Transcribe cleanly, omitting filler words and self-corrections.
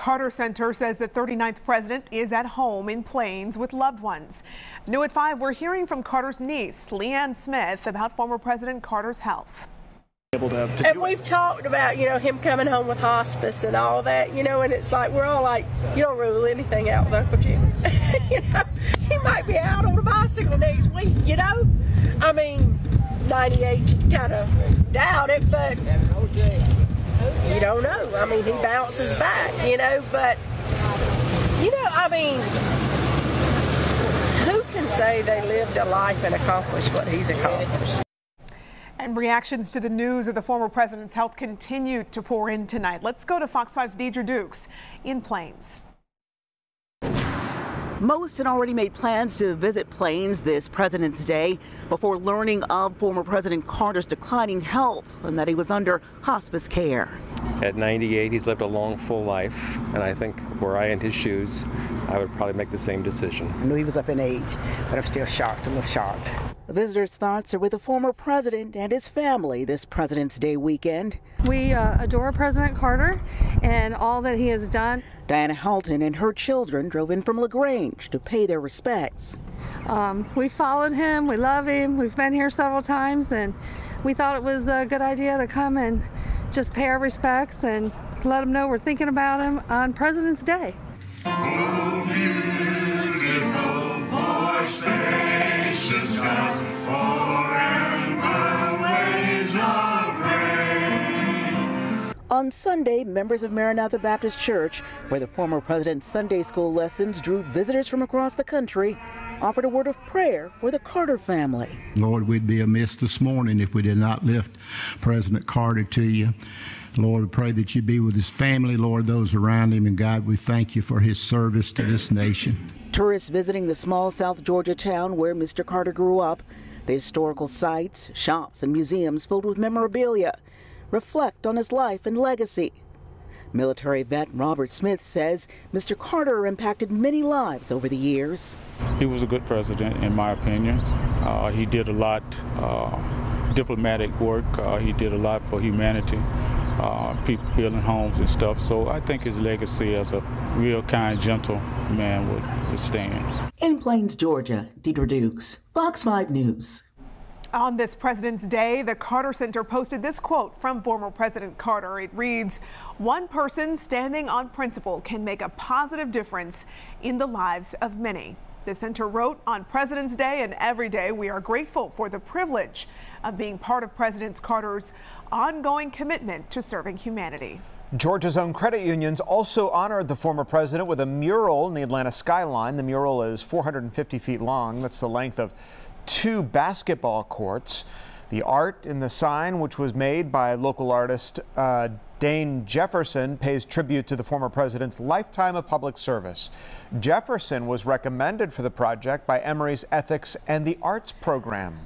Carter Center says the 39th president is at home in Plains with loved ones. New at 5, we're hearing from Carter's niece, Leanne Smith, about former President Carter's health. And we've talked about, you know, him coming home with hospice and all that, you know, and it's like we're all like, you don't rule anything out though, would you? You know, he might be out on a bicycle next week, you know? I mean, 98, you kind of doubt it, but you don't know. I mean, he bounces back, you know, but, you know, I mean, who can say they lived a life and accomplished what he's accomplished? And reactions to the news of the former president's health continued to pour in tonight. Let's go to Fox 5's Deidre Dukes in Plains. Most had already made plans to visit Plains this President's Day before learning of former President Carter's declining health and that he was under hospice care. At 98, he's lived a long, full life, and I think were I in his shoes, I would probably make the same decision. I knew he was up in age, but I'm still shocked. I'm a little shocked. The visitors' thoughts are with the former president and his family this President's Day weekend. We adore President Carter and all that he has done. Diana Halton and her children drove in from LaGrange to pay their respects. We followed him, we love him, we've been here several times, and we thought it was a good idea to come and just pay our respects and let him know we're thinking about him on President's Day. Oh, beautiful for spacious skies. On Sunday, members of Maranatha Baptist Church, where the former president's Sunday school lessons drew visitors from across the country, offered a word of prayer for the Carter family. Lord, we'd be amiss this morning if we did not lift President Carter to you. Lord, we pray that you be with his family, Lord, those around him, and God, we thank you for his service to this nation. Tourists visiting the small South Georgia town where Mr. Carter grew up, the historical sites, shops, and museums filled with memorabilia, reflect on his life and legacy. Military vet Robert Smith says Mr. Carter impacted many lives over the years. He was a good president, in my opinion. He did a lot diplomatic work. He did a lot for humanity, people building homes and stuff. So I think his legacy as a real kind, gentle man would stand. In Plains, Georgia, Deidre Dukes, Fox 5 News. On this President's Day, the Carter Center posted this quote from former President Carter. It reads, "One person standing on principle can make a positive difference in the lives of many." The center wrote, "On President's Day and every day, we are grateful for the privilege of being part of President Carter's ongoing commitment to serving humanity." Georgia's Own Credit Unions also honored the former president with a mural in the Atlanta skyline. The mural is 450 feet long. That's the length of 2 basketball courts. The art in the sign, which was made by local artist Dane Jefferson, pays tribute to the former president's lifetime of public service. Jefferson was recommended for the project by Emory's Ethics and the Arts program.